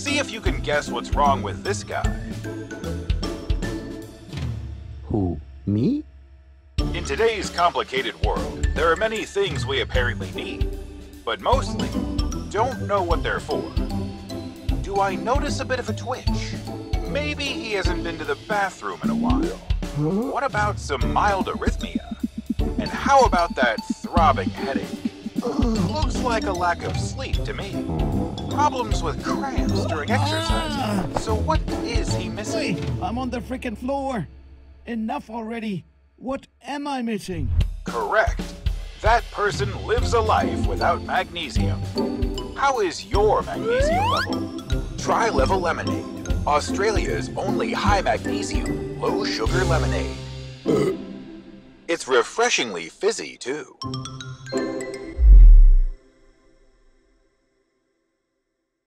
See if you can guess what's wrong with this guy. Who, me? In today's complicated world, there are many things we apparently need, but mostly don't know what they're for. Do I notice a bit of a twitch? Maybe he hasn't been to the bathroom in a while. What about some mild arrhythmia? And how about that throbbing headache? Looks like a lack of sleep to me. Problems with cramps during exercise. So what is he missing? Wait, I'm on the freaking floor. Enough already. What am I missing? Correct. That person lives a life without magnesium. How is your magnesium level? Try Level Lemonade. Australia's only high magnesium, low sugar lemonade. It's refreshingly fizzy, too.